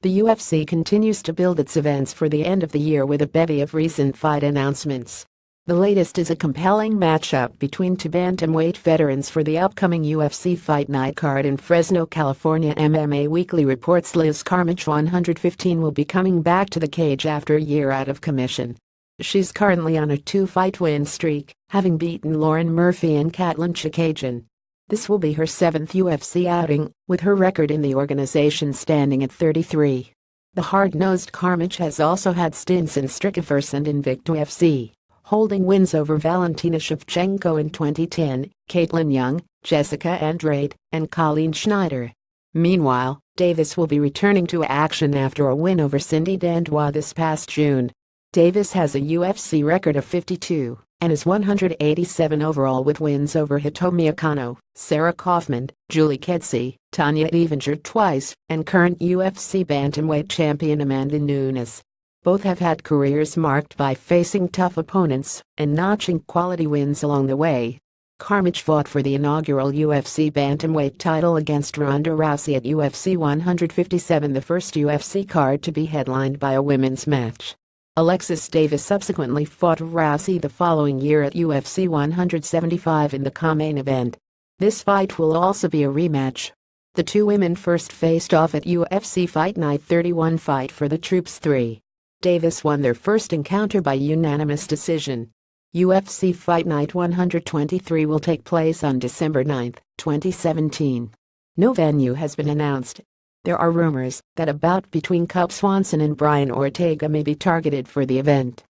The UFC continues to build its events for the end of the year with a bevy of recent fight announcements. The latest is a compelling matchup between two bantamweight veterans for the upcoming UFC Fight Night card in Fresno, California. MMA Weekly reports Liz Carmouche 115 will be coming back to the cage after a year out of commission. She's currently on a 2-fight win streak, having beaten Lauren Murphy and Katlyn Chikajan. This will be her 7th UFC outing, with her record in the organization standing at 33. The hard-nosed Carmouche has also had stints in Strykaverse and Invicta UFC, holding wins over Valentina Shevchenko in 2010, Caitlin Young, Jessica Andrade, and Colleen Schneider. Meanwhile, Davis will be returning to action after a win over Cindy Dandois this past June. Davis has a UFC record of 52. And is 187 overall with wins over Hitomi Akano, Sarah Kaufman, Julie Kedzie, Tanya Evinger twice, and current UFC bantamweight champion Amanda Nunes. Both have had careers marked by facing tough opponents and notching quality wins along the way. Carmouche fought for the inaugural UFC bantamweight title against Ronda Rousey at UFC 157, the first UFC card to be headlined by a women's match. Alexis Davis subsequently fought Rousey the following year at UFC 175 in the co-main event. This fight will also be a rematch. The two women first faced off at UFC Fight Night 31 Fight for the Troops 3. Davis won their first encounter by unanimous decision. UFC Fight Night 123 will take place on December 9, 2017. No venue has been announced. There are rumors that a bout between Cub Swanson and Brian Ortega may be targeted for the event.